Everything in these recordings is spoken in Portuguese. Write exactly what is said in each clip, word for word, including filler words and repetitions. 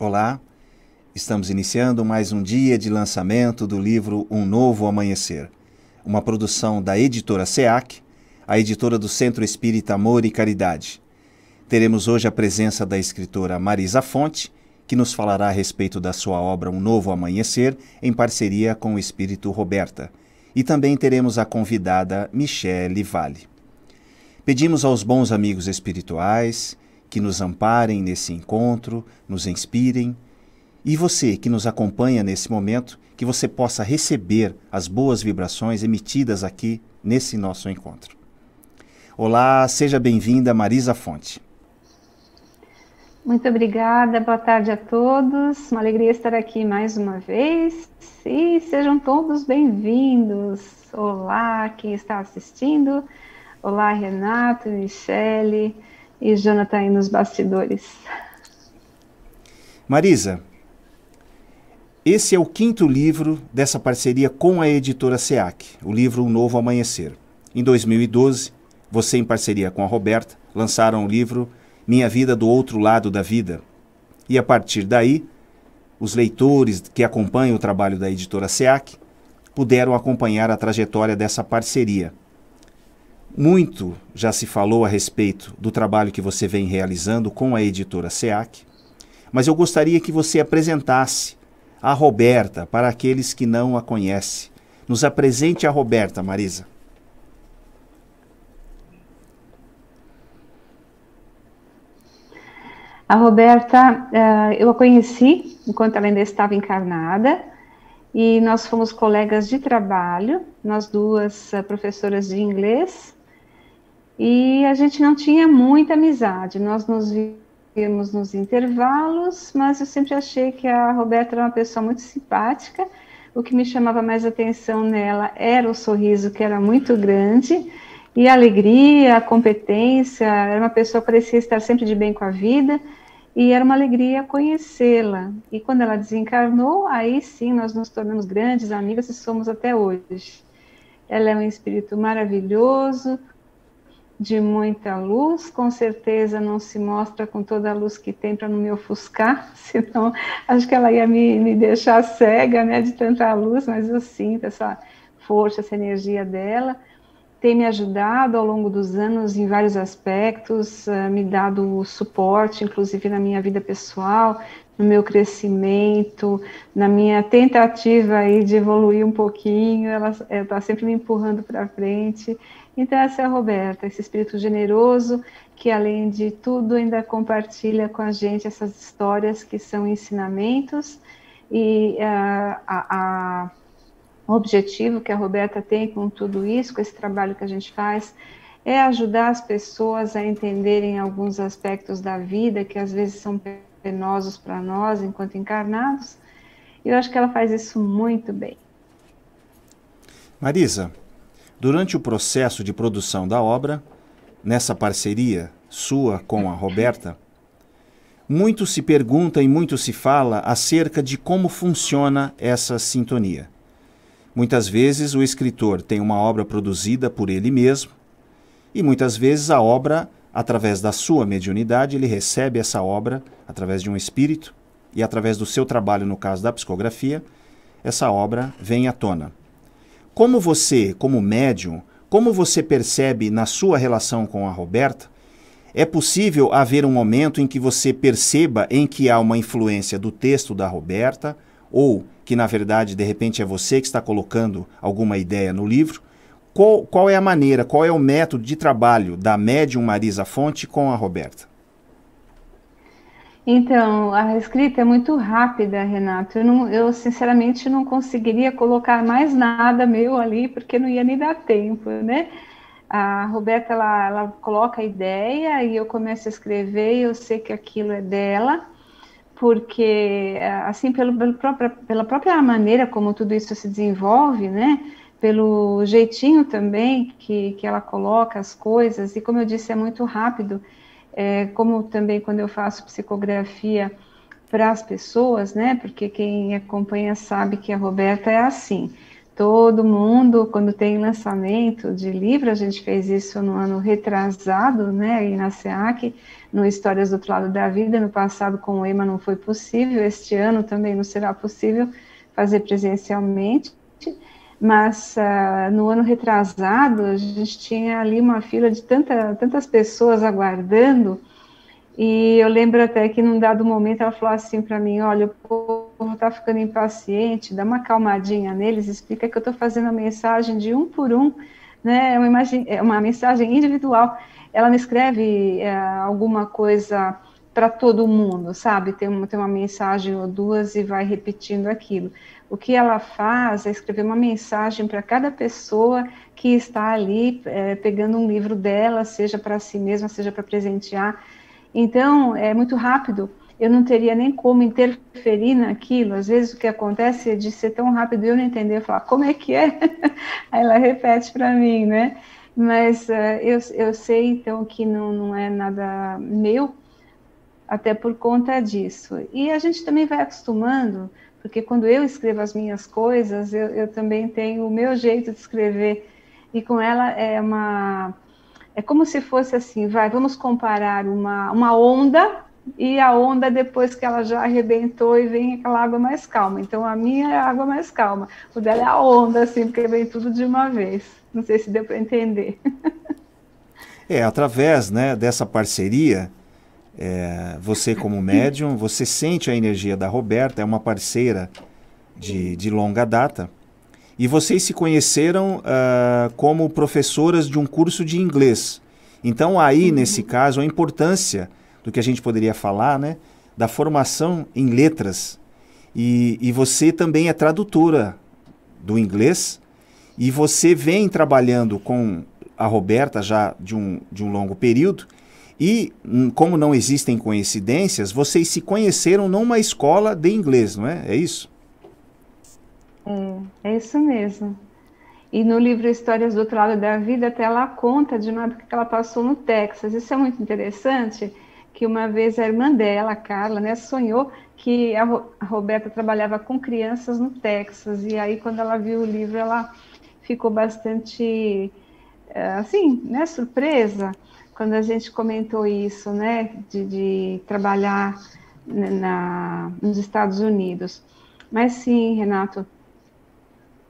Olá, estamos iniciando mais um dia de lançamento do livro Um Novo Amanhecer, uma produção da editora C E A C, a editora do Centro Espírita Amor e Caridade. Teremos hoje a presença da escritora Marisa Fonte, que nos falará a respeito da sua obra Um Novo Amanhecer, em parceria com o espírito Roberta. E também teremos a convidada Michele Vale. Pedimos aos bons amigos espirituais que nos amparem nesse encontro, nos inspirem. E você que nos acompanha nesse momento, que você possa receber as boas vibrações emitidas aqui nesse nosso encontro. Olá, seja bem-vinda, Marisa Fonte. Muito obrigada, boa tarde a todos, uma alegria estar aqui mais uma vez e sejam todos bem-vindos. Olá, quem está assistindo, olá Renato, Michele e Jonathan aí nos bastidores. Marisa, esse é o quinto livro dessa parceria com a editora C E A C, o livro Um Novo Amanhecer. Em dois mil e doze, você em parceria com a Roberta lançaram o livro Minha Vida do Outro Lado da Vida. E a partir daí, os leitores que acompanham o trabalho da editora C E A C puderam acompanhar a trajetória dessa parceria. Muito já se falou a respeito do trabalho que você vem realizando com a editora C E A C, mas eu gostaria que você apresentasse a Roberta para aqueles que não a conhecem. Nos apresente a Roberta, Marisa. A Roberta, eu a conheci enquanto ela ainda estava encarnada e nós fomos colegas de trabalho, nós duas professoras de inglês, e a gente não tinha muita amizade, nós nos víamos nos intervalos, mas eu sempre achei que a Roberta era uma pessoa muito simpática. O que me chamava mais atenção nela era o sorriso, que era muito grande, e a alegria, a competência. Era uma pessoa que parecia estar sempre de bem com a vida, e era uma alegria conhecê-la. E quando ela desencarnou, aí sim nós nos tornamos grandes amigas e somos até hoje. Ela é um espírito maravilhoso, de muita luz, com certeza não se mostra com toda a luz que tem para não me ofuscar, senão acho que ela ia me, me deixar cega, né, de tanta luz, mas eu sinto essa força, essa energia dela. Tem me ajudado ao longo dos anos em vários aspectos, me dado suporte, inclusive na minha vida pessoal, no meu crescimento, na minha tentativa aí de evoluir um pouquinho. Ela está sempre me empurrando para frente. Então essa é a Roberta, esse espírito generoso que, além de tudo, ainda compartilha com a gente essas histórias que são ensinamentos e a... a, a O objetivo que a Roberta tem com tudo isso, com esse trabalho que a gente faz, é ajudar as pessoas a entenderem alguns aspectos da vida que às vezes são penosos para nós enquanto encarnados, e eu acho que ela faz isso muito bem. Marisa, durante o processo de produção da obra, nessa parceria sua com a Roberta, muito se pergunta e muito se fala acerca de como funciona essa sintonia. Muitas vezes o escritor tem uma obra produzida por ele mesmo e muitas vezes a obra, através da sua mediunidade, ele recebe essa obra através de um espírito e através do seu trabalho, no caso da psicografia, essa obra vem à tona. Como você, como médium, como você percebe na sua relação com a Roberta, é possível haver um momento em que você perceba em que há uma influência do texto da Roberta ou que, na verdade, de repente é você que está colocando alguma ideia no livro? Qual, qual é a maneira, qual é o método de trabalho da médium Marisa Fonte com a Roberta? Então, a escrita é muito rápida, Renato. Eu, não, eu sinceramente, não conseguiria colocar mais nada meu ali, porque não ia nem dar tempo, né? A Roberta, ela, ela coloca a ideia e eu começo a escrever e eu sei que aquilo é dela, porque, assim, pelo, pelo própria, pela própria maneira como tudo isso se desenvolve, né, pelo jeitinho também que, que ela coloca as coisas, e como eu disse, é muito rápido, é, como também quando eu faço psicografia para as pessoas, né, porque quem acompanha sabe que a Roberta é assim, todo mundo, quando tem lançamento de livro, a gente fez isso no ano retrasado, né, aí na C E A C, no Histórias do Outro Lado da Vida, no passado com o EMA não foi possível, este ano também não será possível fazer presencialmente, mas uh, no ano retrasado a gente tinha ali uma fila de tanta, tantas pessoas aguardando, e eu lembro até que num dado momento ela falou assim para mim, olha, o povo está ficando impaciente, dá uma calmadinha neles, explica que eu estou fazendo a mensagem de um por um, né, uma, imagem, uma mensagem individual, ela não escreve é, alguma coisa para todo mundo, sabe, tem uma, tem uma mensagem ou duas e vai repetindo aquilo. O que ela faz é escrever uma mensagem para cada pessoa que está ali é, pegando um livro dela, seja para si mesma, seja para presentear. Então, é muito rápido, eu não teria nem como interferir naquilo. Às vezes o que acontece é de ser tão rápido eu não entender, eu falar, como é que é? Aí ela repete para mim, né? Mas uh, eu, eu sei, então, que não, não é nada meu, até por conta disso. E a gente também vai acostumando, porque quando eu escrevo as minhas coisas, eu, eu também tenho o meu jeito de escrever, e com ela é uma... É como se fosse assim, vai, vamos comparar uma, uma onda e a onda depois que ela já arrebentou e vem aquela água mais calma. Então, a minha é a água mais calma. O dela é a onda, assim, porque vem tudo de uma vez. Não sei se deu para entender. É, através, né, dessa parceria, é, você como médium, você sente a energia da Roberta, é uma parceira de, de longa data. E vocês se conheceram uh, como professoras de um curso de inglês. Então aí, nesse caso, a importância do que a gente poderia falar, né, da formação em letras. E, e você também é tradutora do inglês. E você vem trabalhando com a Roberta já de um, de um longo período. E como não existem coincidências, vocês se conheceram numa escola de inglês, não é? É isso? É, é isso mesmo. E no livro Histórias do Outro Lado da Vida, até ela conta de uma época que ela passou no Texas. Isso é muito interessante, que uma vez a irmã dela, a Carla, né, sonhou que a, Ro a Roberta trabalhava com crianças no Texas. E aí, quando ela viu o livro, ela ficou bastante, assim, né, surpresa, quando a gente comentou isso, né, de, de trabalhar na, nos Estados Unidos. Mas sim, Renato,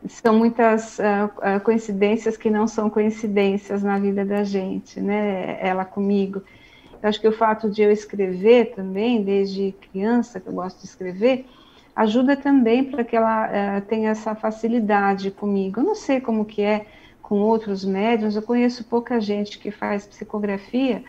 são muitas uh, coincidências que não são coincidências na vida da gente, né? Ela comigo. Eu acho que o fato de eu escrever também, desde criança, que eu gosto de escrever, ajuda também para que ela uh, tenha essa facilidade comigo. Eu não sei como que é com outros médiums, eu conheço pouca gente que faz psicografia,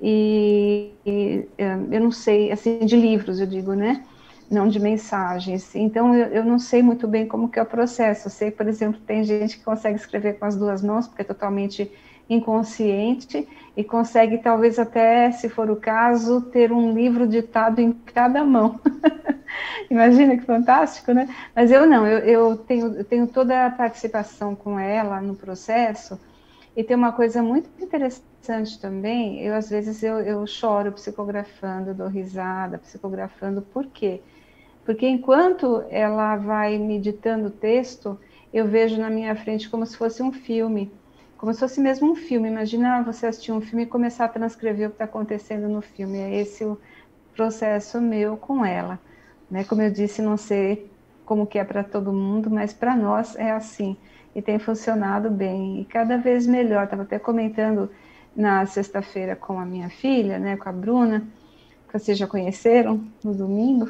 e, e uh, eu não sei, assim, de livros, eu digo, né? Não de mensagens. Então, eu, eu não sei muito bem como que é o processo. Eu sei, por exemplo, tem gente que consegue escrever com as duas mãos, porque é totalmente inconsciente, e consegue, talvez até, se for o caso, ter um livro ditado em cada mão. Imagina que fantástico, né? Mas eu não, eu, eu, tenho, eu tenho toda a participação com ela no processo, e tem uma coisa muito interessante também, eu às vezes eu, eu choro psicografando, dou risada psicografando, por quê? Porque enquanto ela vai me ditando o texto, eu vejo na minha frente como se fosse um filme, como se fosse mesmo um filme. Imagina você assistir um filme e começar a transcrever o que está acontecendo no filme, é esse o processo meu com ela, né? Como eu disse, não sei como que é para todo mundo, mas para nós é assim. E tem funcionado bem, e cada vez melhor. Estava até comentando na sexta-feira com a minha filha, né, com a Bruna, que vocês já conheceram no domingo,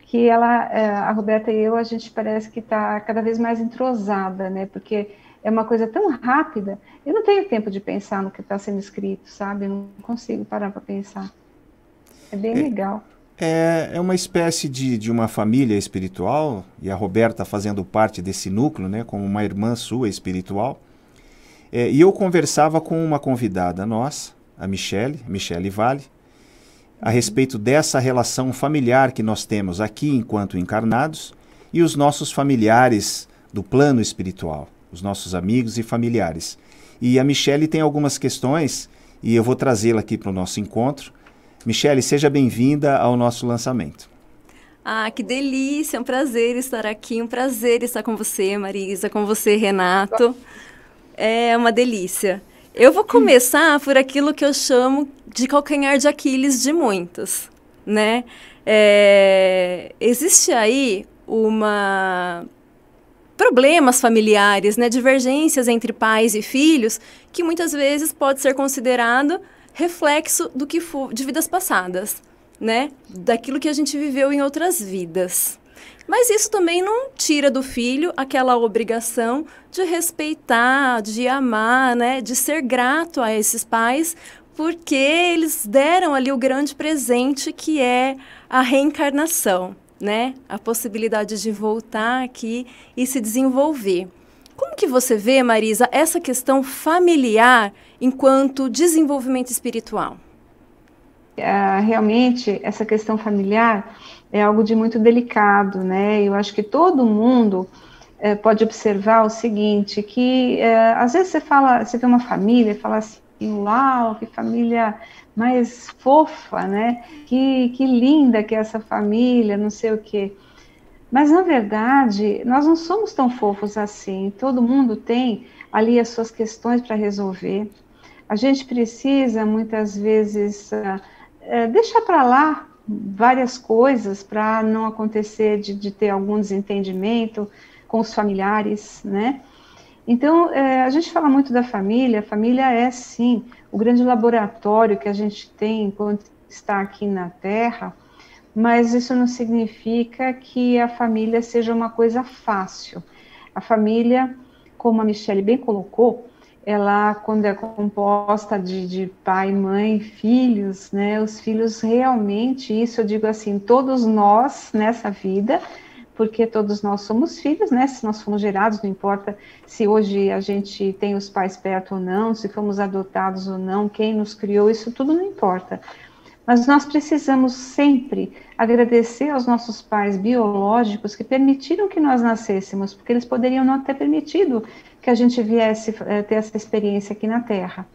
que ela, a Roberta e eu, a gente parece que está cada vez mais entrosada, né, porque é uma coisa tão rápida, eu não tenho tempo de pensar no que está sendo escrito, sabe, eu não consigo parar para pensar. É bem é, legal. É, é uma espécie de, de uma família espiritual, e a Roberta fazendo parte desse núcleo, né, como uma irmã sua espiritual. É, e eu conversava com uma convidada nossa, a Michele, Michele Vale, a respeito dessa relação familiar que nós temos aqui enquanto encarnados e os nossos familiares do plano espiritual, os nossos amigos e familiares. E a Michele tem algumas questões, e eu vou trazê-la aqui para o nosso encontro. Michele, seja bem-vinda ao nosso lançamento. Ah, que delícia, é um prazer estar aqui, um prazer estar com você, Marisa, com você, Renato. É uma delícia. Eu vou começar por aquilo que eu chamo de calcanhar de Aquiles de muitos, né? É, existe aí uma... problemas familiares, né? Divergências entre pais e filhos, que muitas vezes pode ser considerado reflexo do que for, de vidas passadas, né, daquilo que a gente viveu em outras vidas. Mas isso também não tira do filho aquela obrigação de respeitar, de amar, né, de ser grato a esses pais, porque eles deram ali o grande presente que é a reencarnação, né, a possibilidade de voltar aqui e se desenvolver. Como que você vê, Marisa, essa questão familiar enquanto desenvolvimento espiritual? Ah, realmente essa questão familiar é algo de muito delicado, né? Eu acho que todo mundo eh, pode observar o seguinte, que eh, às vezes você fala, você vê uma família, fala assim, uau, que família mais fofa, né? Que, que linda que é essa família, não sei o quê. Mas na verdade nós não somos tão fofos assim. Todo mundo tem ali as suas questões para resolver. A gente precisa muitas vezes ah, É, deixar para lá várias coisas para não acontecer de, de ter algum desentendimento com os familiares, né? Então, é, a gente fala muito da família. A família é, sim, o grande laboratório que a gente tem enquanto está aqui na Terra, mas isso não significa que a família seja uma coisa fácil. A família, como a Michele bem colocou, ela, quando é composta de, de pai, mãe, filhos, né, os filhos realmente, isso eu digo assim, todos nós nessa vida, porque todos nós somos filhos, né, se nós fomos gerados, não importa se hoje a gente tem os pais perto ou não, se fomos adotados ou não, quem nos criou, isso tudo não importa. Mas nós precisamos sempre agradecer aos nossos pais biológicos que permitiram que nós nascêssemos, porque eles poderiam não ter permitido que a gente viesse é, ter essa experiência aqui na Terra.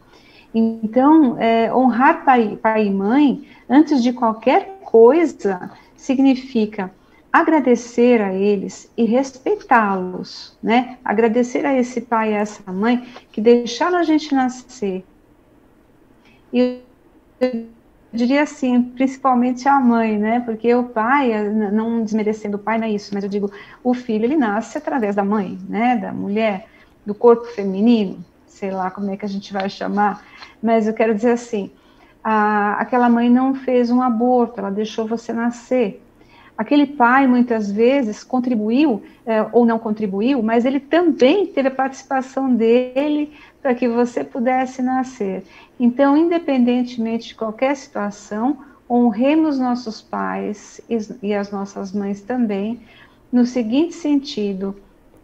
Então, é, honrar pai, pai e mãe, antes de qualquer coisa, significa agradecer a eles e respeitá-los, né? Agradecer a esse pai e a essa mãe que deixaram a gente nascer. E eu diria assim, principalmente a mãe, né? Porque o pai, não desmerecendo o pai, não é isso, mas eu digo, o filho, ele nasce através da mãe, né? Da mulher, do corpo feminino, sei lá como é que a gente vai chamar, mas eu quero dizer assim, a, aquela mãe não fez um aborto, ela deixou você nascer. Aquele pai, muitas vezes, contribuiu é, ou não contribuiu, mas ele também teve a participação dele para que você pudesse nascer. Então, independentemente de qualquer situação, honremos nossos pais e, e as nossas mães também, no seguinte sentido,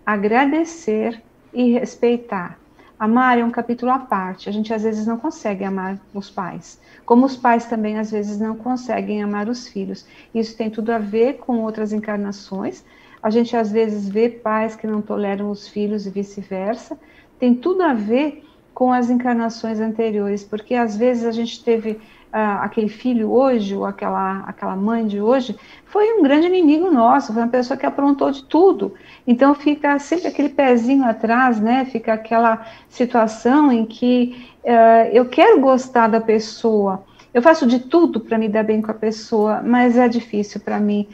agradecer e respeitar. Amar é um capítulo à parte, a gente às vezes não consegue amar os pais, como os pais também às vezes não conseguem amar os filhos. Isso tem tudo a ver com outras encarnações, a gente às vezes vê pais que não toleram os filhos e vice-versa, tem tudo a ver com as encarnações anteriores, porque às vezes a gente teve ah, aquele filho hoje, ou aquela, aquela mãe de hoje, foi um grande inimigo nosso, foi uma pessoa que aprontou de tudo, então fica sempre aquele pezinho atrás, né? Fica aquela situação em que ah, eu quero gostar da pessoa, eu faço de tudo para me dar bem com a pessoa, mas é difícil para mim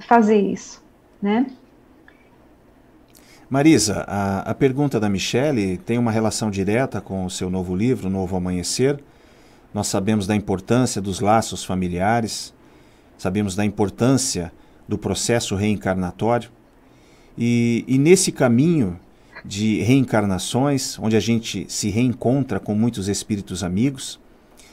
fazer isso, né? Marisa, a, a pergunta da Michele tem uma relação direta com o seu novo livro, Novo Amanhecer. Nós sabemos da importância dos laços familiares, sabemos da importância do processo reencarnatório. E, e nesse caminho de reencarnações, onde a gente se reencontra com muitos espíritos amigos,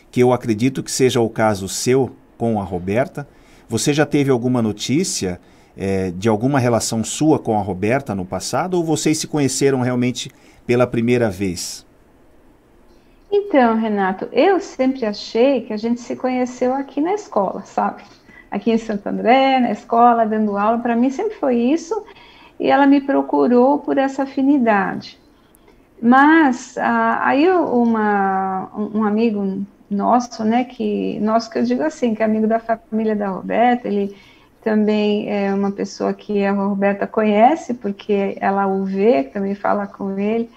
que eu acredito que seja o caso seu com a Roberta, você já teve alguma notícia... É, de alguma relação sua com a Roberta no passado, ou vocês se conheceram realmente pela primeira vez? Então, Renato, eu sempre achei que a gente se conheceu aqui na escola, sabe? Aqui em Santo André, na escola, dando aula, para mim sempre foi isso, e ela me procurou por essa afinidade. Mas, ah, aí uma, um amigo nosso, né, que, nosso que eu digo assim, que é amigo da família da Roberta, ele... também é uma pessoa que a Roberta conhece, porque ela o vê, também fala com ele,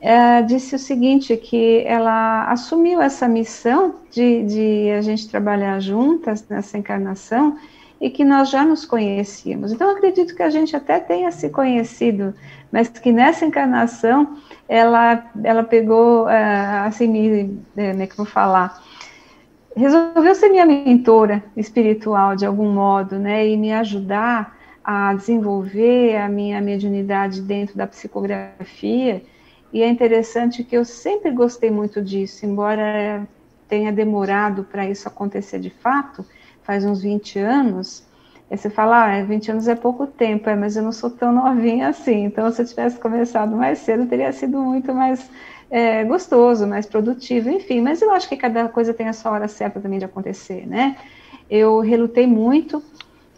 é, disse o seguinte, que ela assumiu essa missão de, de a gente trabalhar juntas nessa encarnação, e que nós já nos conhecíamos. Então, acredito que a gente até tenha se conhecido, mas que nessa encarnação, ela, ela pegou, assim, me, como é que eu vou falar, resolveu ser minha mentora espiritual, de algum modo, né, e me ajudar a desenvolver a minha mediunidade dentro da psicografia, e é interessante que eu sempre gostei muito disso, embora tenha demorado para isso acontecer de fato, faz uns vinte anos, aí você fala, ah, vinte anos é pouco tempo, é, mas eu não sou tão novinha assim, então se eu tivesse começado mais cedo, teria sido muito mais é, gostoso, mais produtivo, enfim, mas eu acho que cada coisa tem a sua hora certa também de acontecer, né? Eu relutei muito,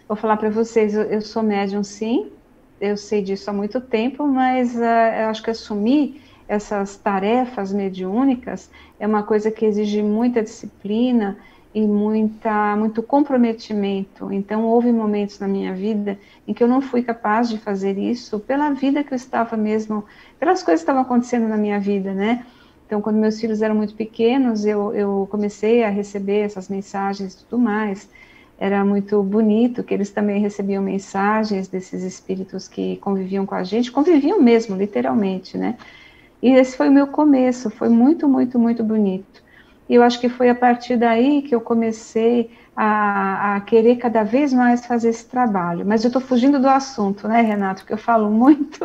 vou falar para vocês, eu, eu sou médium sim, eu sei disso há muito tempo, mas uh, eu acho que assumi essas tarefas mediúnicas é uma coisa que exige muita disciplina, e muita, muito comprometimento. Então, houve momentos na minha vida em que eu não fui capaz de fazer isso pela vida que eu estava mesmo, pelas coisas que estavam acontecendo na minha vida, né? Então, quando meus filhos eram muito pequenos, eu, eu comecei a receber essas mensagens e tudo mais. Era muito bonito que eles também recebiam mensagens desses espíritos que conviviam com a gente, conviviam mesmo, literalmente, né? E esse foi o meu começo, foi muito, muito, muito bonito. E eu acho que foi a partir daí que eu comecei a, a querer cada vez mais fazer esse trabalho. Mas eu estou fugindo do assunto, né, Renato? Porque eu falo muito.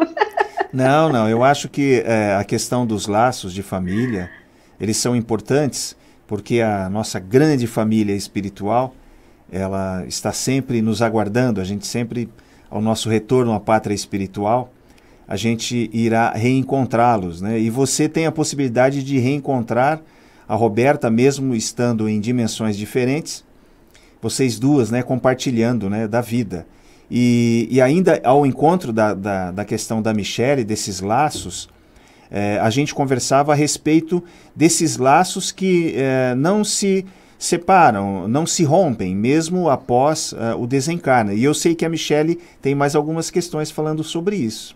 Não, não. Eu acho que é, a questão dos laços de família, eles são importantes, porque a nossa grande família espiritual, ela está sempre nos aguardando. A gente sempre, ao nosso retorno à pátria espiritual, a gente irá reencontrá-los, né? E você tem a possibilidade de reencontrar a Roberta, mesmo estando em dimensões diferentes, vocês duas, né, compartilhando, né, da vida. E, e ainda ao encontro da, da, da questão da Michele, desses laços, eh, a gente conversava a respeito desses laços que eh, não se separam, não se rompem, mesmo após eh, o desencarne. E eu sei que a Michele tem mais algumas questões falando sobre isso.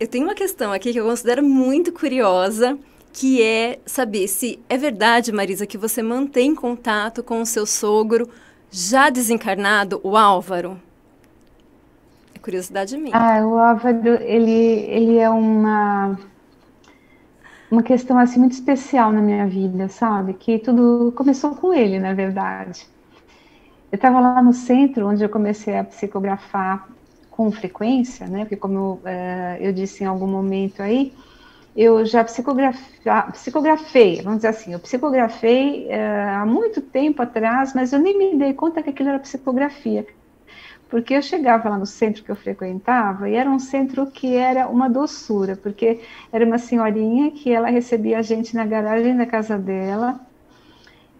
Eu tenho uma questão aqui que eu considero muito curiosa, que é saber se é verdade, Marisa, que você mantém contato com o seu sogro já desencarnado, o Álvaro. É curiosidade minha. Ah, o Álvaro, ele, ele é uma, uma questão assim, muito especial na minha vida, sabe? Que tudo começou com ele, na verdade. Eu estava lá no centro, onde eu comecei a psicografar com frequência, né? Porque como eu, eu disse em algum momento aí, eu já psicografei, vamos dizer assim, eu psicografei uh, há muito tempo atrás, mas eu nem me dei conta que aquilo era psicografia, porque eu chegava lá no centro que eu frequentava, e era um centro que era uma doçura, porque era uma senhorinha que ela recebia a gente na garagem da casa dela,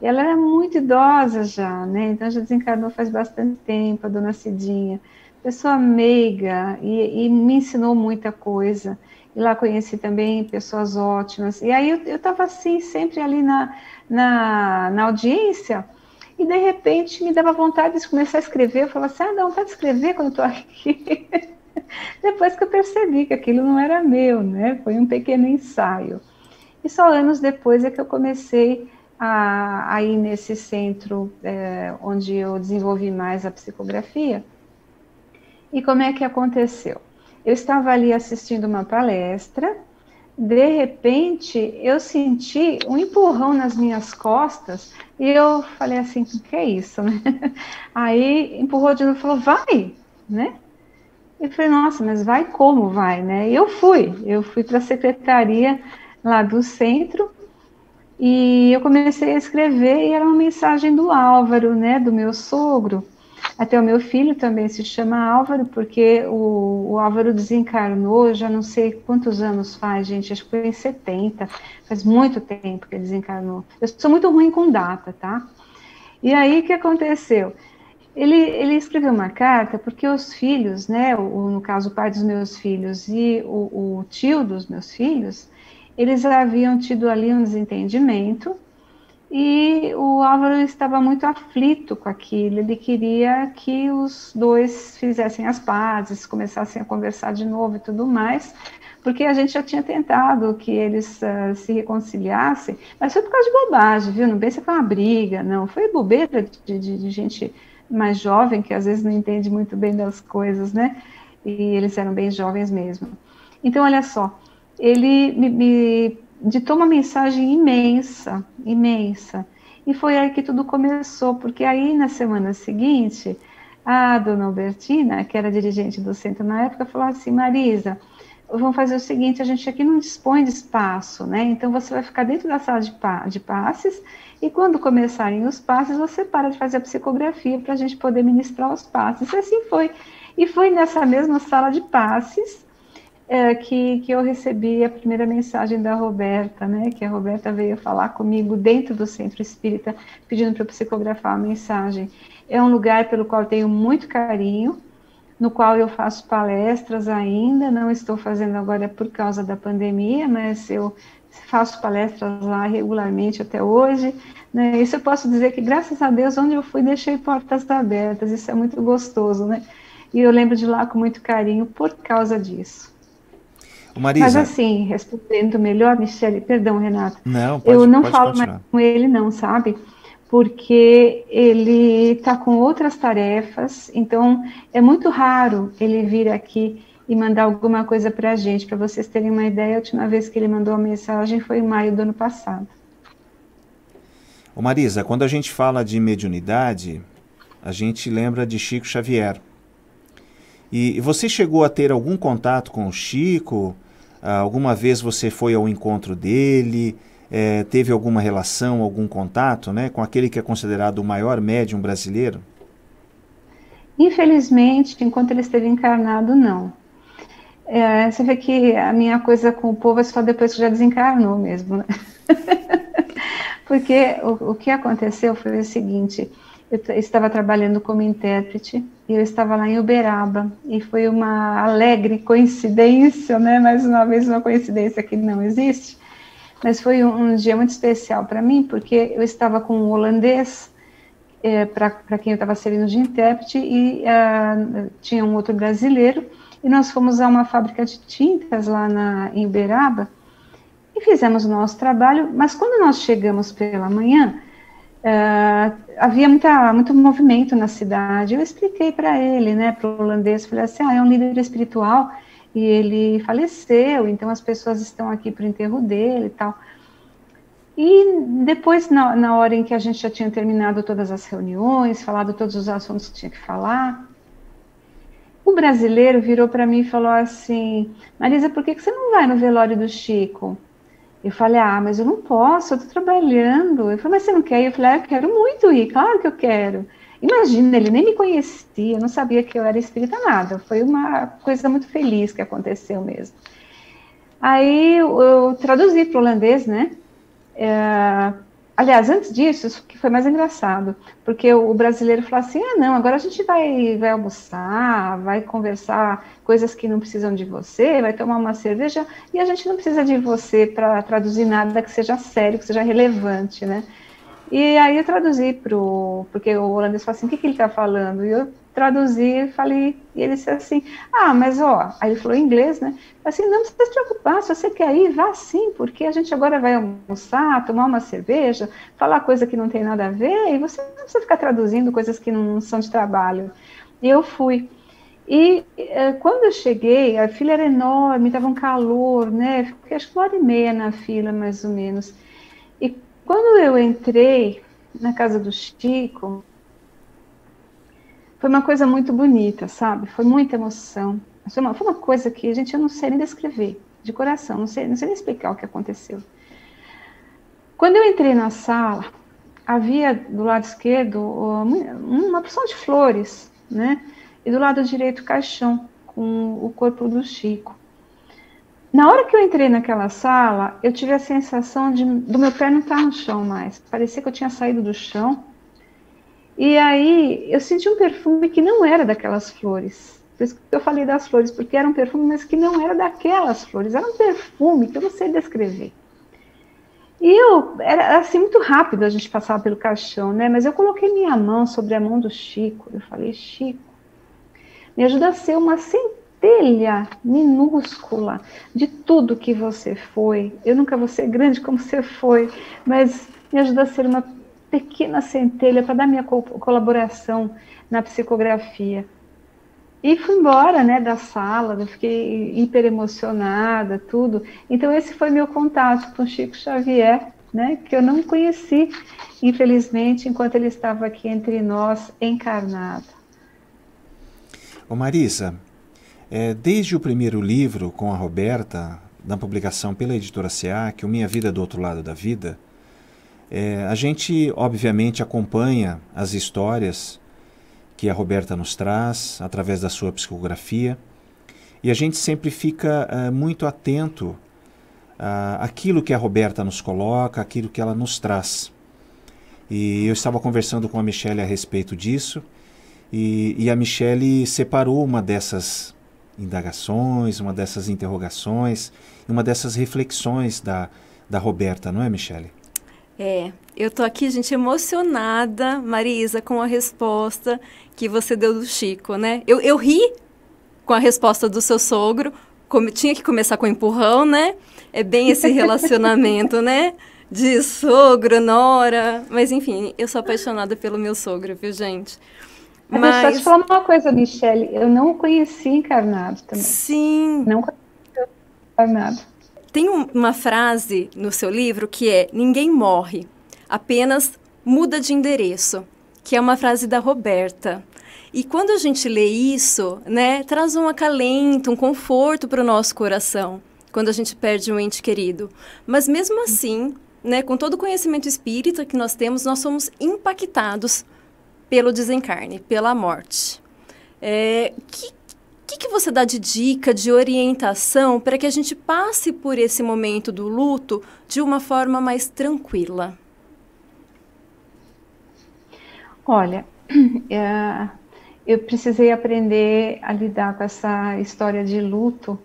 e ela era muito idosa já, né, então já desencarnou faz bastante tempo, a dona Cidinha, pessoa meiga, e, e me ensinou muita coisa. E lá conheci também pessoas ótimas. E aí eu estava assim, sempre ali na, na, na audiência, e de repente me dava vontade de começar a escrever. Eu falava assim, ah, dá vontade de escrever quando estou aqui. Depois que eu percebi que aquilo não era meu, né? Foi um pequeno ensaio. E só anos depois é que eu comecei a, a ir nesse centro é, onde eu desenvolvi mais a psicografia. E como é que aconteceu? Eu estava ali assistindo uma palestra, de repente eu senti um empurrão nas minhas costas, e eu falei assim, o que é isso, né? Aí empurrou de novo e falou, vai, né? Eu falei, nossa, mas vai como vai, né? E eu fui, eu fui para a secretaria lá do centro, e eu comecei a escrever, e era uma mensagem do Álvaro, né, do meu sogro. Até o meu filho também se chama Álvaro, porque o, o Álvaro desencarnou, já não sei quantos anos faz, gente, acho que foi em setenta, faz muito tempo que ele desencarnou. Eu sou muito ruim com data, tá? E aí, o que aconteceu? Ele, ele escreveu uma carta, porque os filhos, né, o, no caso o pai dos meus filhos e o, o tio dos meus filhos, eles haviam tido ali um desentendimento, E o Álvaro estava muito aflito com aquilo, ele queria que os dois fizessem as pazes, começassem a conversar de novo e tudo mais, porque a gente já tinha tentado que eles uh, se reconciliassem, mas foi por causa de bobagem, viu? Não pensa que foi uma briga, não, foi bobeira de, de, de gente mais jovem, que às vezes não entende muito bem das coisas, né? E eles eram bem jovens mesmo. Então, olha só, ele me... me ditou uma mensagem imensa, imensa, e foi aí que tudo começou, porque aí na semana seguinte, a dona Albertina, que era dirigente do centro na época, falou assim: Marisa, vamos fazer o seguinte, a gente aqui não dispõe de espaço, né, então você vai ficar dentro da sala de, pa de passes, e quando começarem os passes, você para de fazer a psicografia para a gente poder ministrar os passes, e assim foi, e foi nessa mesma sala de passes, É, que, que eu recebi a primeira mensagem da Roberta, né, que a Roberta veio falar comigo dentro do Centro Espírita, pedindo para eu psicografar a mensagem. É um lugar pelo qual eu tenho muito carinho, no qual eu faço palestras ainda, não estou fazendo agora por causa da pandemia, mas eu faço palestras lá regularmente até hoje, né, isso eu posso dizer que, graças a Deus, onde eu fui, deixei portas abertas, isso é muito gostoso, né, e eu lembro de lá com muito carinho por causa disso. Marisa. Mas assim, respondendo melhor, Michele, perdão, Renato, não, pode, eu não pode falo continuar. mais com ele não, sabe, porque ele está com outras tarefas, então é muito raro ele vir aqui e mandar alguma coisa para a gente. Para vocês terem uma ideia, a última vez que ele mandou a mensagem foi em maio do ano passado. Ô Marisa, quando a gente fala de mediunidade, a gente lembra de Chico Xavier. E você chegou a ter algum contato com o Chico? Alguma vez você foi ao encontro dele, é, teve alguma relação, algum contato, né, com aquele que é considerado o maior médium brasileiro? Infelizmente, enquanto ele esteve encarnado, não. É, você vê que a minha coisa com o povo é só depois que já desencarnou mesmo, né? Porque o, o que aconteceu foi o seguinte: eu estava trabalhando como intérprete, e eu estava lá em Uberaba, e foi uma alegre coincidência, né, mais uma vez uma coincidência que não existe, mas foi um, um dia muito especial para mim, porque eu estava com um holandês, é, para quem eu estava servindo de intérprete, e uh, tinha um outro brasileiro, e nós fomos a uma fábrica de tintas lá na, em Uberaba, e fizemos o nosso trabalho, mas quando nós chegamos pela manhã, Uh, havia muita, muito movimento na cidade. Eu expliquei para ele, né, para o holandês, falei assim: ah, é um líder espiritual e ele faleceu, então as pessoas estão aqui para o enterro dele e tal. E depois, na, na hora em que a gente já tinha terminado todas as reuniões, falado todos os assuntos que tinha que falar, o brasileiro virou para mim e falou assim: Marisa, por que que você não vai no velório do Chico? Eu falei: ah, mas eu não posso, eu estou trabalhando. Eu falei: mas você não quer? Eu falei: ah, eu quero muito ir, claro que eu quero. Imagina, ele nem me conhecia, não sabia que eu era espírita, nada. Foi uma coisa muito feliz que aconteceu mesmo. Aí eu, eu traduzi para o holandês, né? É, aliás, antes disso, isso que foi mais engraçado, porque o, o brasileiro falou assim: ah, não, agora a gente vai, vai almoçar, vai conversar coisas que não precisam de você, vai tomar uma cerveja, e a gente não precisa de você para traduzir nada que seja sério, que seja relevante, né? E aí eu traduzi pro... porque o holandês falou assim: o que que ele tá falando? E eu traduzi e falei... E ele disse assim: ah, mas ó... Aí ele falou em inglês, né? Assim: não precisa se preocupar, se você quer ir, vá sim, porque a gente agora vai almoçar, tomar uma cerveja, falar coisa que não tem nada a ver, e você não precisa ficar traduzindo coisas que não são de trabalho. E eu fui. E quando eu cheguei, a fila era enorme, tava um calor, né? Fiquei acho que uma hora e meia na fila, mais ou menos. E quando eu entrei na casa do Chico, foi uma coisa muito bonita, sabe? Foi muita emoção. Foi uma, foi uma coisa que, gente, eu não sei nem descrever, de coração, não sei, não sei nem explicar o que aconteceu. Quando eu entrei na sala, havia do lado esquerdo uma porção de flores, né? E do lado direito o caixão com o corpo do Chico. Na hora que eu entrei naquela sala, eu tive a sensação de, do meu pé não estar no chão mais. Parecia que eu tinha saído do chão. E aí eu senti um perfume que não era daquelas flores. Por isso que eu falei das flores, porque era um perfume, mas que não era daquelas flores. Era um perfume que eu não sei descrever. E eu, era assim, muito rápido a gente passava pelo caixão, né? Mas eu coloquei minha mão sobre a mão do Chico. Eu falei, Chico, me ajuda a ser uma centelha minúscula de tudo que você foi. Eu nunca vou ser grande como você foi, mas me ajuda a ser uma pequena centelha para dar minha co colaboração na psicografia. E fui embora, né, da sala, eu fiquei hiper emocionada, tudo. Então esse foi meu contato com o Chico Xavier, né, que eu não conheci, infelizmente, enquanto ele estava aqui entre nós, encarnado. Ô Marisa, é, desde o primeiro livro com a Roberta, na publicação pela editora C E A C, o Minha Vida do Outro Lado da Vida, é, a gente obviamente acompanha as histórias que a Roberta nos traz através da sua psicografia, e a gente sempre fica uh, muito atento uh, àquilo que a Roberta nos coloca, àquilo que ela nos traz. E eu estava conversando com a Michele a respeito disso, e, e a Michele separou uma dessas indagações, uma dessas interrogações, uma dessas reflexões da, da Roberta, não é, Michele? É, eu tô aqui, gente, emocionada, Marisa, com a resposta que você deu do Chico, né? Eu, eu ri com a resposta do seu sogro, como, tinha que começar com um empurrão, né? É bem esse relacionamento, né? De sogro, nora, mas enfim, eu sou apaixonada pelo meu sogro, viu, gente? Mas, mas... só te falar uma coisa, Michele, eu não o conheci encarnado também. Sim. Não conheci encarnado. Tem uma frase no seu livro que é, ninguém morre, apenas muda de endereço, que é uma frase da Roberta. E quando a gente lê isso, né, traz um acalento, um conforto para o nosso coração, quando a gente perde um ente querido. Mas mesmo assim, né, com todo o conhecimento espírita que nós temos, nós somos impactados pelo desencarne, pela morte. É, que O que, que você dá de dica, de orientação, para que a gente passe por esse momento do luto de uma forma mais tranquila? Olha, é, eu precisei aprender a lidar com essa história de luto,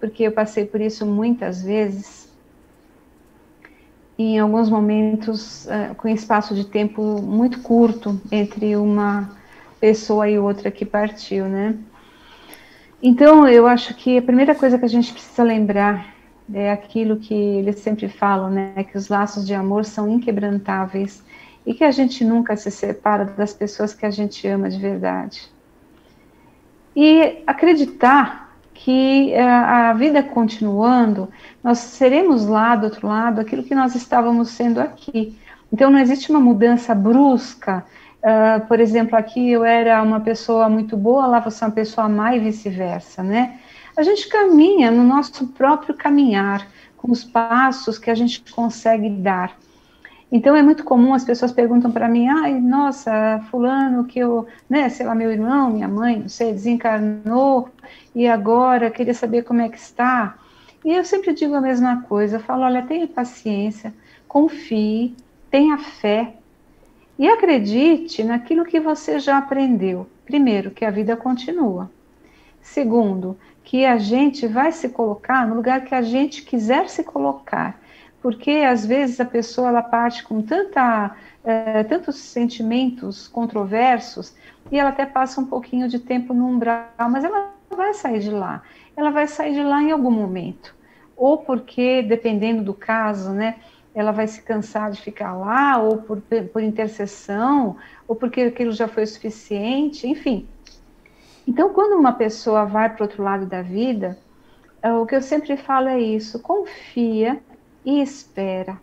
porque eu passei por isso muitas vezes, em alguns momentos é, com espaço de tempo muito curto entre uma pessoa e outra que partiu, né? Então, eu acho que a primeira coisa que a gente precisa lembrar é aquilo que eles sempre falam, né? Que os laços de amor são inquebrantáveis e que a gente nunca se separa das pessoas que a gente ama de verdade. E acreditar que a, a vida continuando, nós seremos lá do outro lado aquilo que nós estávamos sendo aqui. Então, não existe uma mudança brusca. Uh, por exemplo, aqui eu era uma pessoa muito boa, lá você é uma pessoa má e vice-versa, né? A gente caminha no nosso próprio caminhar, com os passos que a gente consegue dar. Então é muito comum, as pessoas perguntam para mim, ai, nossa, fulano que eu, né, sei lá, meu irmão, minha mãe, não sei, desencarnou, e agora, queria saber como é que está. E eu sempre digo a mesma coisa, eu falo, olha, tenha paciência, confie, tenha fé, e acredite naquilo que você já aprendeu. Primeiro, que a vida continua. Segundo, que a gente vai se colocar no lugar que a gente quiser se colocar. Porque, às vezes, a pessoa ela parte com tanta, eh, tantos sentimentos controversos e ela até passa um pouquinho de tempo no umbral, mas ela vai sair de lá. Ela vai sair de lá em algum momento. Ou porque, dependendo do caso, né? Ela vai se cansar de ficar lá, ou por, por intercessão, ou porque aquilo já foi suficiente, enfim. Então, quando uma pessoa vai para o outro lado da vida, o que eu sempre falo é isso, confia e espera.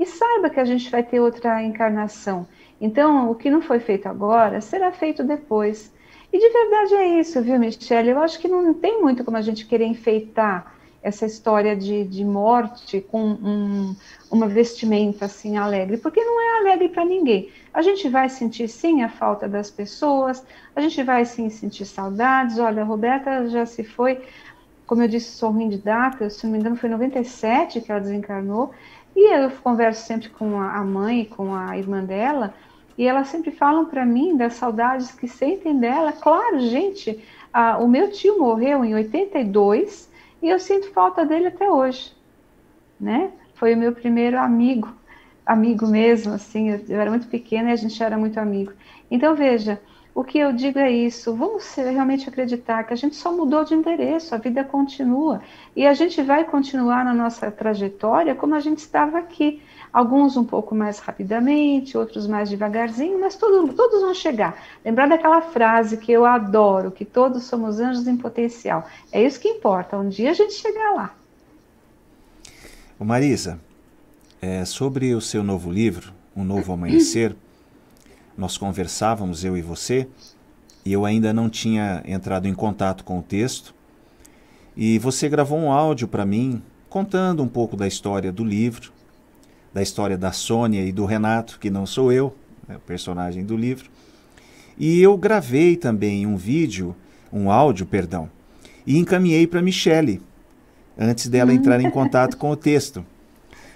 E saiba que a gente vai ter outra encarnação. Então, o que não foi feito agora, será feito depois. E de verdade é isso, viu, Michele? Eu acho que não tem muito como a gente querer enfeitar essa história de, de morte com um, uma vestimenta assim alegre, porque não é alegre para ninguém. A gente vai sentir sim a falta das pessoas, a gente vai sim sentir saudades. Olha, a Roberta já se foi, como eu disse, sou ruim de data, se não me engano foi em noventa e sete que ela desencarnou, e eu converso sempre com a mãe e com a irmã dela, e elas sempre falam para mim das saudades que sentem dela. Claro, gente, a, o meu tio morreu em oitenta e dois, e eu sinto falta dele até hoje, né? foi o meu primeiro amigo, amigo mesmo, assim, eu, eu era muito pequena e a gente era muito amigo. Então, veja, o que eu digo é isso, vamos realmente acreditar que a gente só mudou de endereço, a vida continua, e a gente vai continuar na nossa trajetória como a gente estava aqui, alguns um pouco mais rapidamente, outros mais devagarzinho, mas todo, todos vão chegar. Lembrar daquela frase que eu adoro, que todos somos anjos em potencial, é isso que importa, um dia a gente chegar lá. Ô Marisa, é, sobre o seu novo livro, Um Novo Amanhecer, nós conversávamos, eu e você, e eu ainda não tinha entrado em contato com o texto, e você gravou um áudio para mim, contando um pouco da história do livro, da história da Sônia e do Renato, que não sou eu, né, o personagem do livro, e eu gravei também um vídeo, um áudio, perdão, e encaminhei para a Michele, antes dela entrar em contato com o texto.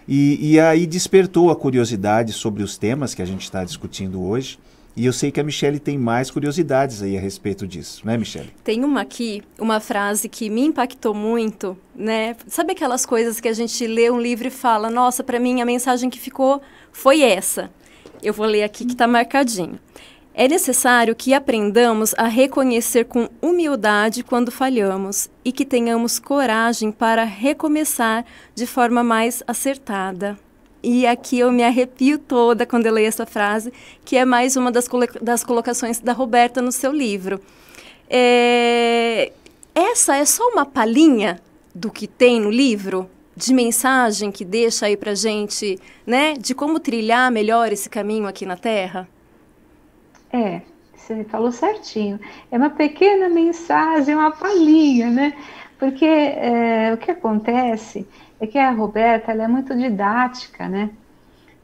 E, e aí despertou a curiosidade sobre os temas que a gente está discutindo hoje. E eu sei que a Michele tem mais curiosidades aí a respeito disso, né, Michele? Tem uma aqui, uma frase que me impactou muito, né? Sabe aquelas coisas que a gente lê um livro e fala, nossa, para mim a mensagem que ficou foi essa. Eu vou ler aqui que está marcadinho. É necessário que aprendamos a reconhecer com humildade quando falhamos e que tenhamos coragem para recomeçar de forma mais acertada. E aqui eu me arrepio toda quando eu leio essa frase, que é mais uma das, colo das colocações da Roberta no seu livro. É... Essa é só uma palhinha do que tem no livro, de mensagem que deixa aí pra gente, né, de como trilhar melhor esse caminho aqui na Terra? É, você falou certinho. É uma pequena mensagem, uma palhinha, né? Porque é, o que acontece é que a Roberta, ela é muito didática, né?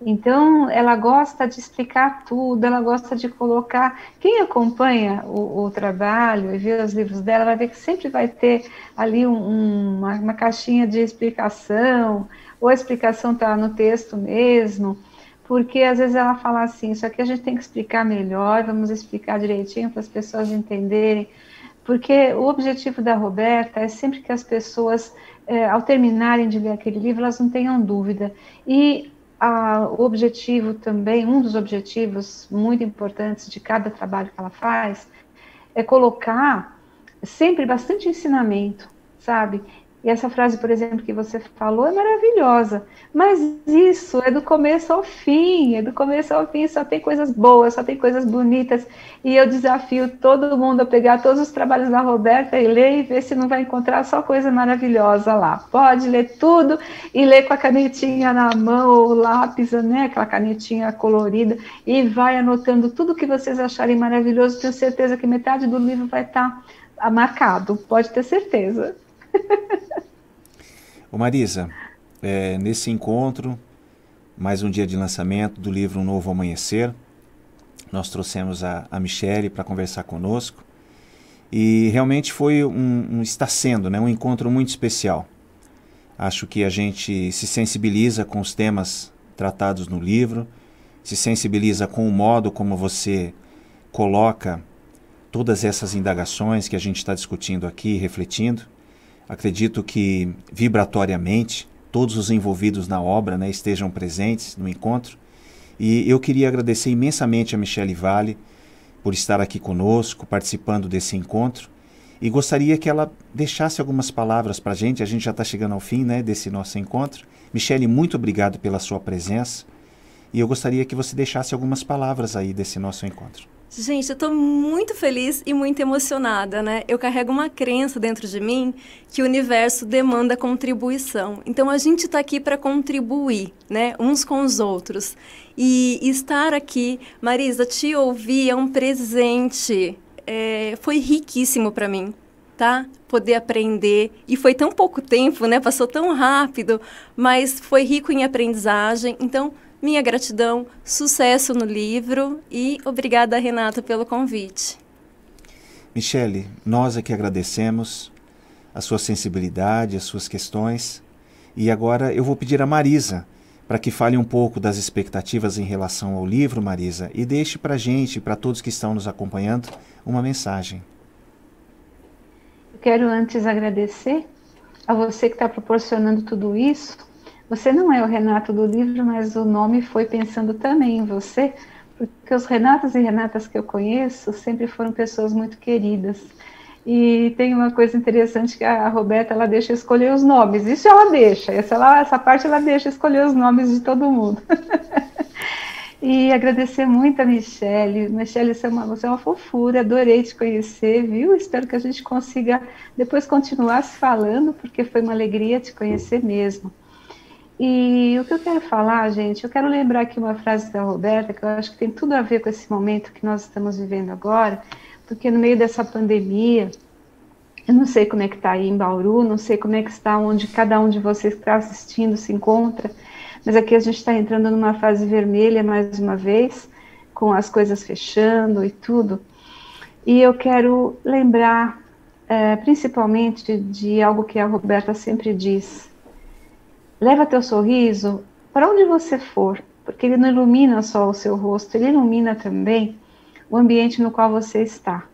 Então, ela gosta de explicar tudo, ela gosta de colocar... Quem acompanha o, o trabalho e vê os livros dela, vai ver que sempre vai ter ali um, um, uma, uma caixinha de explicação, ou a explicação está no texto mesmo... Porque às vezes ela fala assim, isso aqui a gente tem que explicar melhor, vamos explicar direitinho para as pessoas entenderem, porque o objetivo da Roberta é sempre que as pessoas, eh, ao terminarem de ler aquele livro, elas não tenham dúvida. E ah, o objetivo também, um dos objetivos muito importantes de cada trabalho que ela faz, é colocar sempre bastante ensinamento, sabe? E essa frase, por exemplo, que você falou é maravilhosa, mas isso é do começo ao fim, é do começo ao fim, só tem coisas boas, só tem coisas bonitas, e eu desafio todo mundo a pegar todos os trabalhos da Roberta e ler e ver se não vai encontrar só coisa maravilhosa lá. Pode ler tudo e ler com a canetinha na mão, ou lápis, né, aquela canetinha colorida, e vai anotando tudo que vocês acharem maravilhoso, tenho certeza que metade do livro vai estar marcado, pode ter certeza. Ô Marisa, é, nesse encontro, mais um dia de lançamento do livro Um Novo Amanhecer, nós trouxemos a, a Michele para conversar conosco e realmente foi um, um está sendo, né, um encontro muito especial. Acho que a gente se sensibiliza com os temas tratados no livro, se sensibiliza com o modo como você coloca todas essas indagações que a gente está discutindo aqui, refletindo. Acredito que, vibratoriamente, todos os envolvidos na obra, né, estejam presentes no encontro. E eu queria agradecer imensamente a Michele Vale por estar aqui conosco, participando desse encontro. E gostaria que ela deixasse algumas palavras para a gente. A gente já está chegando ao fim, né, desse nosso encontro. Michele, muito obrigado pela sua presença. E eu gostaria que você deixasse algumas palavras aí desse nosso encontro. Gente, eu estou muito feliz e muito emocionada, né? Eu carrego uma crença dentro de mim que o universo demanda contribuição. Então, a gente está aqui para contribuir, né? Uns com os outros. E estar aqui, Marisa, te ouvir é um presente. É, foi riquíssimo para mim, tá? Poder aprender. E foi tão pouco tempo, né? Passou tão rápido, mas foi rico em aprendizagem. Então, minha gratidão, sucesso no livro e obrigada, Renata, pelo convite. Michele, nós aqui agradecemos a sua sensibilidade, as suas questões. E agora eu vou pedir a Marisa para que fale um pouco das expectativas em relação ao livro, Marisa, e deixe para a gente, para todos que estão nos acompanhando, uma mensagem. Eu quero antes agradecer a você que está proporcionando tudo isso, Você não é o Renato do livro, mas o nome foi pensando também em você, porque os Renatos e Renatas que eu conheço sempre foram pessoas muito queridas. E tem uma coisa interessante que a Roberta, ela deixa escolher os nomes. Isso ela deixa, essa, ela, essa parte ela deixa escolher os nomes de todo mundo. E agradecer muito a Michele. Michele, você é uma, você é uma fofura, adorei te conhecer, viu? Espero que a gente consiga depois continuar se falando, porque foi uma alegria te conhecer mesmo. E o que eu quero falar, gente, eu quero lembrar aqui uma frase da Roberta, que eu acho que tem tudo a ver com esse momento que nós estamos vivendo agora, porque no meio dessa pandemia, eu não sei como é que está aí em Bauru, não sei como é que está onde cada um de vocês que está assistindo se encontra, mas aqui a gente está entrando numa fase vermelha mais uma vez, com as coisas fechando e tudo. E eu quero lembrar, é, principalmente, de algo que a Roberta sempre diz. Leva teu sorriso para onde você for, porque ele não ilumina só o seu rosto, ele ilumina também o ambiente no qual você está.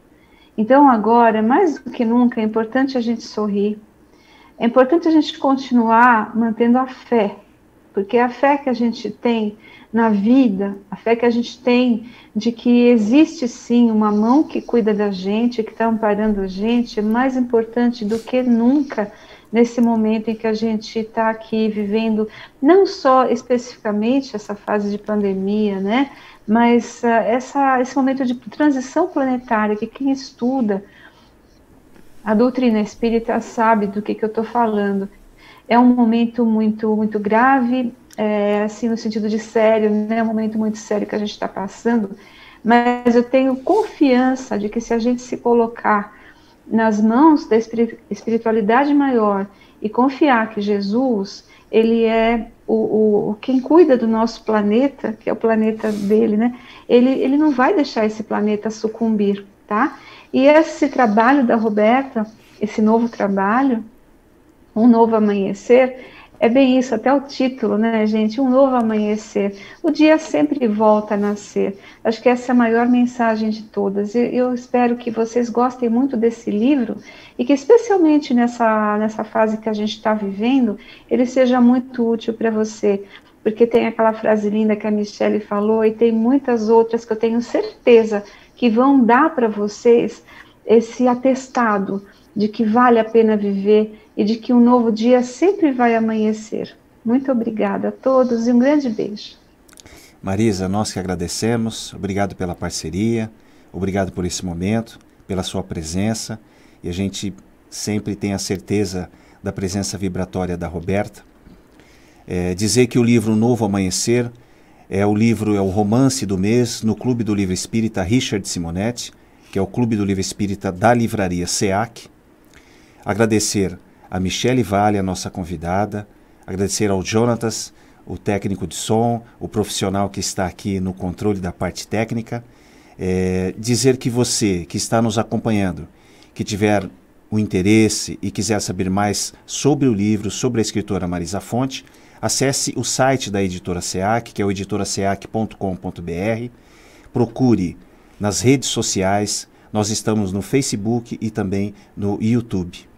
Então agora, mais do que nunca, é importante a gente sorrir, é importante a gente continuar mantendo a fé, porque a fé que a gente tem na vida, a fé que a gente tem de que existe sim uma mão que cuida da gente, que está amparando a gente, é mais importante do que nunca nesse momento em que a gente está aqui vivendo, não só especificamente essa fase de pandemia, né, mas uh, essa, esse momento de transição planetária, que quem estuda a doutrina espírita sabe do que, que eu estou falando. É um momento muito, muito grave, é, assim, no sentido de sério, né? É um momento muito sério que a gente está passando, mas eu tenho confiança de que se a gente se colocar nas mãos da espiritualidade maior e confiar que Jesus, ele é o, o quem cuida do nosso planeta, que é o planeta dele, né? Ele, ele não vai deixar esse planeta sucumbir, tá? E esse trabalho da Roberta, esse novo trabalho, Um Novo Amanhecer, é bem isso, até o título, né, gente? Um novo amanhecer. O dia sempre volta a nascer. Acho que essa é a maior mensagem de todas. Eu, eu espero que vocês gostem muito desse livro e que, especialmente nessa, nessa fase que a gente está vivendo, ele seja muito útil para você, porque tem aquela frase linda que a Michele falou e tem muitas outras que eu tenho certeza que vão dar para vocês esse atestado de que vale a pena viver e de que um novo dia sempre vai amanhecer. Muito obrigada a todos e um grande beijo. Marisa, nós que agradecemos, obrigado pela parceria, obrigado por esse momento, pela sua presença, e a gente sempre tem a certeza da presença vibratória da Roberta. É, dizer que o livro Novo Amanhecer é o livro, é o romance do mês no Clube do Livro Espírita Richard Simonetti, que é o Clube do Livro Espírita da Livraria C E A C. Agradecer a Michele Vale, a nossa convidada, agradecer ao Jonatas, o técnico de som, o profissional que está aqui no controle da parte técnica, é, dizer que você que está nos acompanhando, que tiver o interesse e quiser saber mais sobre o livro, sobre a escritora Marisa Fonte, acesse o site da editora C E A C, que é o editora ceac ponto com ponto br, procure nas redes sociais, nós estamos no Facebook e também no YouTube.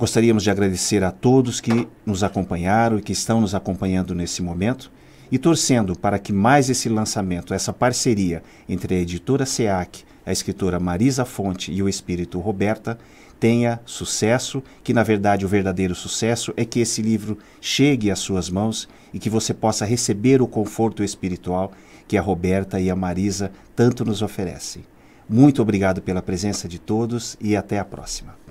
Gostaríamos de agradecer a todos que nos acompanharam e que estão nos acompanhando nesse momento e torcendo para que mais esse lançamento, essa parceria entre a editora C E A C, a escritora Marisa Fonte e o espírito Roberta tenha sucesso, que na verdade o verdadeiro sucesso é que esse livro chegue às suas mãos e que você possa receber o conforto espiritual que a Roberta e a Marisa tanto nos oferecem. Muito obrigado pela presença de todos e até a próxima.